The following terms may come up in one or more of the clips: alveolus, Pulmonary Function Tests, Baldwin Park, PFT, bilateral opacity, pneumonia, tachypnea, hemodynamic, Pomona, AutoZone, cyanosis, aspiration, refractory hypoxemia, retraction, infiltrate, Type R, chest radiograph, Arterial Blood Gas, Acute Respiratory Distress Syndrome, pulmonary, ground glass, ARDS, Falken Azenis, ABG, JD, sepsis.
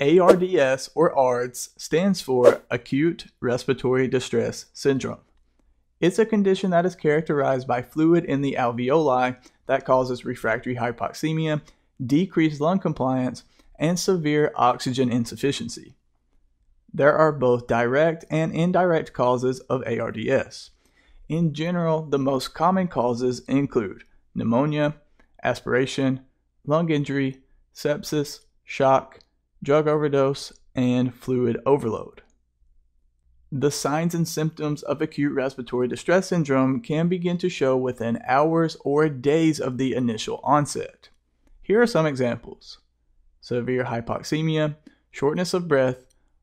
ARDS or ARDS stands for Acute Respiratory Distress Syndrome. It's a condition that is characterized by fluid in the alveoli that causes refractory hypoxemia, decreased lung compliance, and severe oxygen insufficiency. There are both direct and indirect causes of ARDS. In general, the most common causes include pneumonia, aspiration, lung injury, sepsis, shock, drug overdose, and fluid overload. The signs and symptoms of acute respiratory distress syndrome can begin to show within hours or days of the initial onset. Here are some examples: severe hypoxemia, shortness of breath,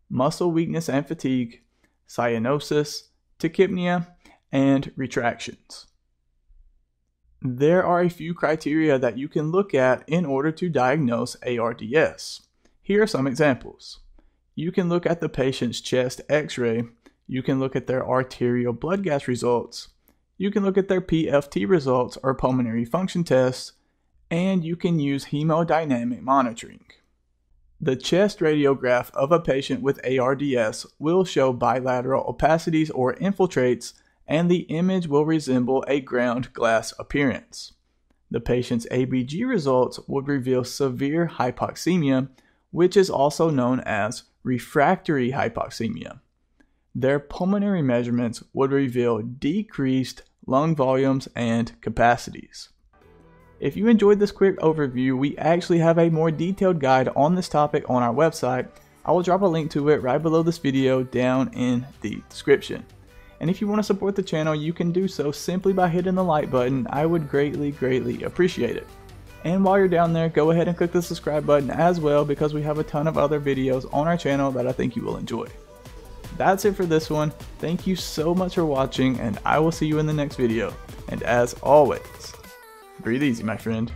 muscle weakness and fatigue, cyanosis, tachypnea, and retractions. There are a few criteria that you can look at in order to diagnose ARDS. Here are some examples. You can look at the patient's chest x-ray, you can look at their arterial blood gas results, you can look at their PFT results or pulmonary function tests, and you can use hemodynamic monitoring. The chest radiograph of a patient with ARDS will show bilateral opacities or infiltrates, and the image will resemble a ground glass appearance. The patient's ABG results would reveal severe hypoxemia, which is also known as refractory hypoxemia. Their pulmonary measurements would reveal decreased lung volumes and capacities. If you enjoyed this quick overview, we actually have a more detailed guide on this topic on our website. I will drop a link to it right below this video down in the description. And if you want to support the channel, you can do so simply by hitting the like button. I would greatly appreciate it. And while you're down there, go ahead and click the subscribe button as well, because we have a ton of other videos on our channel that I think you will enjoy. That's it for this one. Thank you so much for watching, and I will see you in the next video. And as always, breathe easy, my friend.